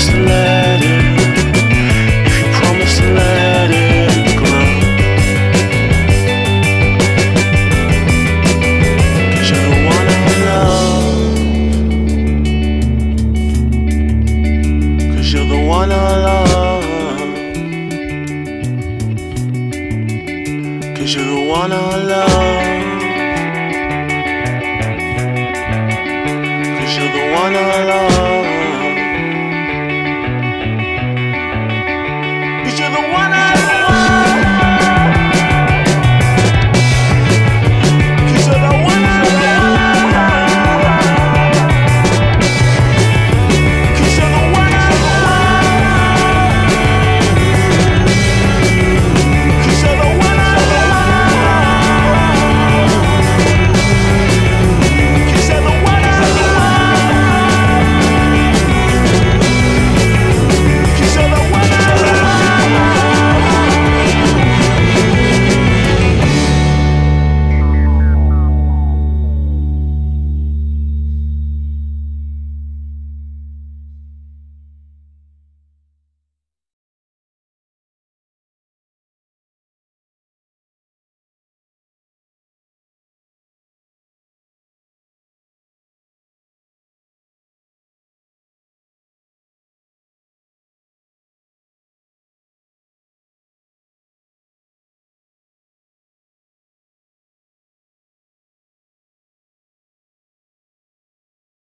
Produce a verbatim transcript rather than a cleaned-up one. promise to let it, if you promise to let it grow, cause I don't wanna love, cause you're the one I love, cause you're the one I love, cause you're the one I love.